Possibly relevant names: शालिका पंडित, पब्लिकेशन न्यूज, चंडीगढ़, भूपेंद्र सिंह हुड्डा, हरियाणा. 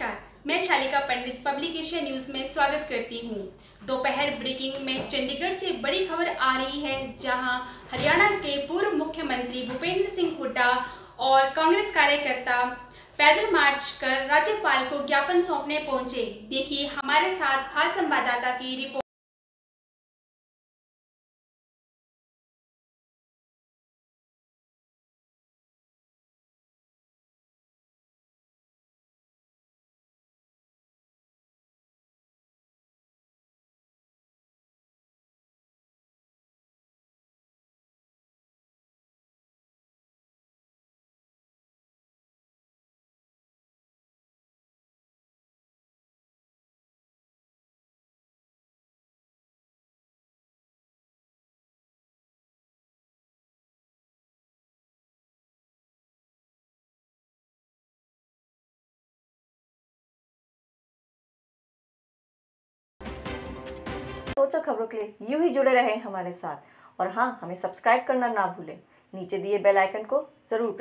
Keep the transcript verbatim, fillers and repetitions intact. नमस्कार, मैं शालिका पंडित पब्लिकेशन न्यूज में स्वागत करती हूं। दोपहर ब्रेकिंग में चंडीगढ़ से बड़ी खबर आ रही है, जहां हरियाणा के पूर्व मुख्यमंत्री भूपेंद्र सिंह हुड्डा और कांग्रेस कार्यकर्ता पैदल मार्च कर राज्यपाल को ज्ञापन सौंपने पहुंचे। देखिए हमारे साथ खास संवाददाता की रिपोर्ट। रोचक खबरों के लिए यूं ही जुड़े रहें हमारे साथ और हाँ, हमें सब्सक्राइब करना ना भूलें। नीचे दिए बेल आइकन को जरूर